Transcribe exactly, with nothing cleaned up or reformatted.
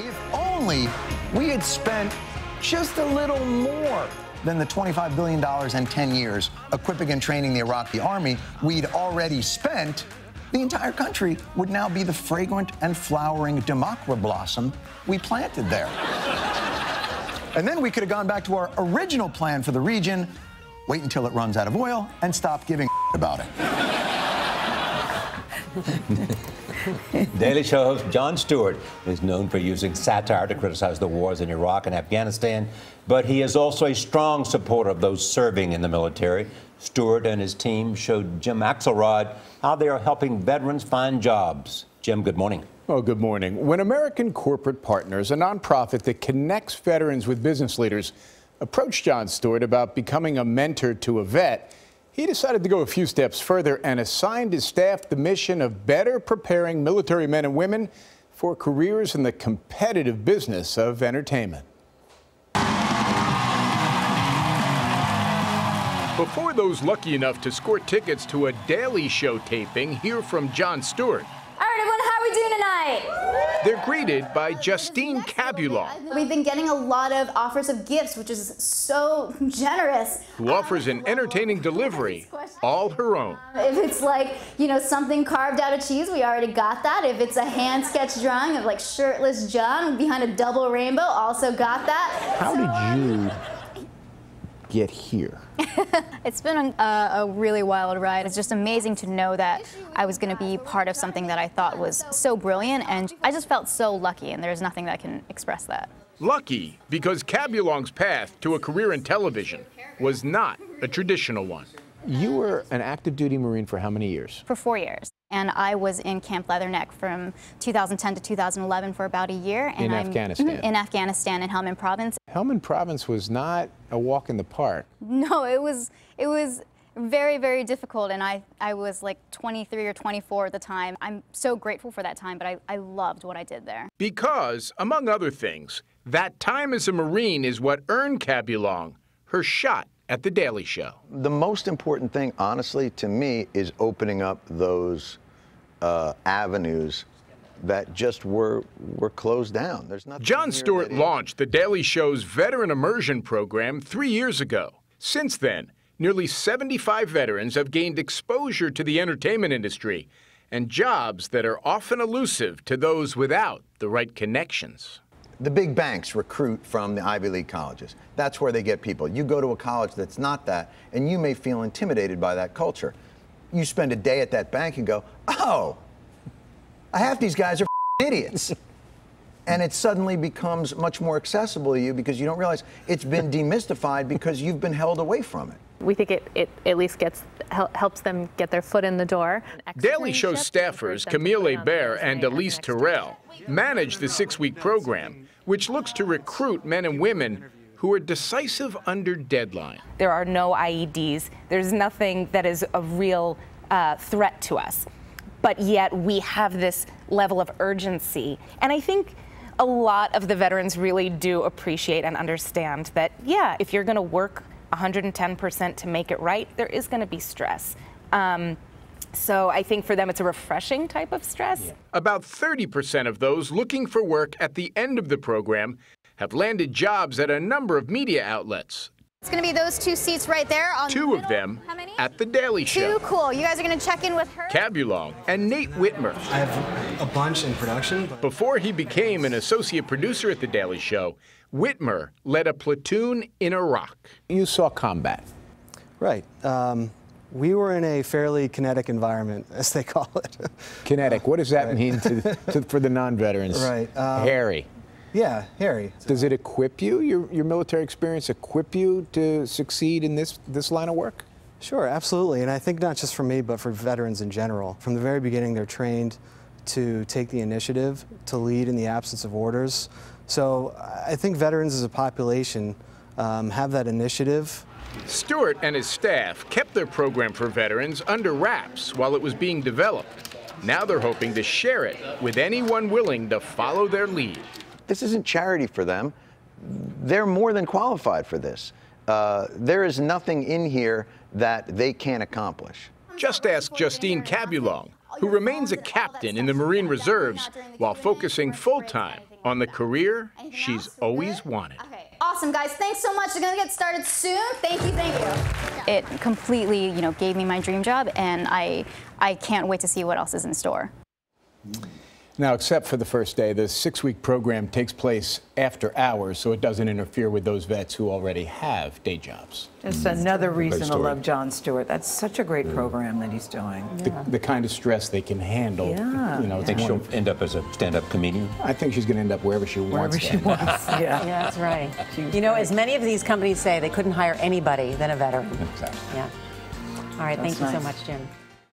If only we had spent just a little more than the twenty-five billion dollars in ten years equipping and training the Iraqi army we'd already spent, the entire country would now be the fragrant and flowering democra blossom we planted there. And then we could have gone back to our original plan for the region, wait until it runs out of oil, and stop giving about it. Daily Show host Jon Stewart is known for using satire to criticize the wars in Iraq and Afghanistan, but he is also a strong supporter of those serving in the military. Stewart and his team showed Jim Axelrod how they are helping veterans find jobs. Jim, good morning. Oh, good morning. When American Corporate Partners, a nonprofit that connects veterans with business leaders, approached Jon Stewart about becoming a mentor to a vet, he decided to go a few steps further and assigned his staff the mission of better preparing military men and women for careers in the competitive business of entertainment. Before those lucky enough to score tickets to a Daily Show taping, hear from Jon Stewart. All right, everyone, how are we doing tonight? They're greeted by Justine Cabulong. We've been getting a lot of offers of gifts, which is so generous. Who offers an entertaining delivery, all her own. If it's like, you know, something carved out of cheese, we already got that. If it's a hand-sketched drawing of, like, shirtless John behind a double rainbow, also got that. How did you get here? It's been a, a really wild ride. It's just amazing to know that I was going to be part of something that I thought was so brilliant, and I just felt so lucky, and there's nothing that can express that. Lucky because Cabulong's path to a career in television was not a traditional one. You were an active duty Marine for how many years? For four years. And I was in Camp Leatherneck from two thousand ten to two thousand eleven for about a year. And in I'm Afghanistan? In Afghanistan, in Helmand Province. Helmand Province was not a walk in the park. No, it was, it was very, very difficult. And I, I was like twenty-three or twenty-four at the time. I'm so grateful for that time, but I, I loved what I did there. Because, among other things, that time as a Marine is what earned Cabulong her shot at The Daily Show. The most important thing, honestly, to me, is opening up those uh, avenues that just were, were closed down. There's nothing. Jon Stewart launched The Daily Show's Veteran Immersion Program three years ago. Since then, nearly seventy-five veterans have gained exposure to the entertainment industry and jobs that are often elusive to those without the right connections. The big banks recruit from the Ivy League colleges. That's where they get people. You go to a college that's not that, and you may feel intimidated by that culture. You spend a day at that bank and go, oh, half these guys are idiots. And it suddenly becomes much more accessible to you because you don't realize it's been demystified because you've been held away from it. We think it, it at least gets hel helps them get their foot in the door. Daily Show staffers Camille Hebert and Elise Terrell manage the six-week program, which looks to recruit men and women who are decisive under deadline. There are no I E Ds. There's nothing that is a real uh, threat to us. But yet we have this level of urgency. And I think a lot of the veterans really do appreciate and understand that, yeah, if you're going to work one hundred ten percent to make it right, there is going to be stress. Um, so I think for them it's a refreshing type of stress. Yeah. About thirty percent of those looking for work at the end of the program have landed jobs at a number of media outlets. It's going to be those two seats right there. On two the of them at The Daily Show. Too cool. You guys are going to check in with her. Cabulong and Nate Whitmer. I have a bunch in production. But before he became an associate producer at The Daily Show, Whitmer led a platoon in Iraq. You saw combat. Right. Um, we were in a fairly kinetic environment, as they call it. Kinetic. What does that right. mean to, to, for the non-veterans? Right. Um, hairy. Yeah, hairy. Does it equip you? Your, your military experience equip you to succeed in this, this line of work? Sure, absolutely. And I think not just for me, but for veterans in general. From the very beginning, they're trained to take the initiative, to lead in the absence of orders. So I think veterans as a population um, have that initiative. Stewart and his staff kept their program for veterans under wraps while it was being developed. Now they're hoping to share it with anyone willing to follow their lead. This isn't charity for them. They're more than qualified for this. Uh, there is nothing in here that they can't accomplish. Just ask Justine Cabulong, who remains a captain in the Marine Reserves while focusing full-time on the career she's always wanted. Okay. Awesome, guys. Thanks so much. We're going to get started soon. Thank you, thank you. It completely, you know, gave me my dream job, and I, I can't wait to see what else is in store. Now, except for the first day, the six-week program takes place after hours, so it doesn't interfere with those vets who already have day jobs. Just mm-hmm. another reason to love Jon Stewart. That's such a great yeah. program that he's doing. Yeah. The, the kind of stress they can handle. Yeah. You know, yeah. I think she'll end up as a stand-up comedian. I think she's going to end up wherever she wherever wants. Wherever she wants. yeah. yeah, that's right. She's you know, great. As many of these companies say, they couldn't hire anybody than a veteran. Exactly. Yeah. All right. That's thank you nice. so much, Jim.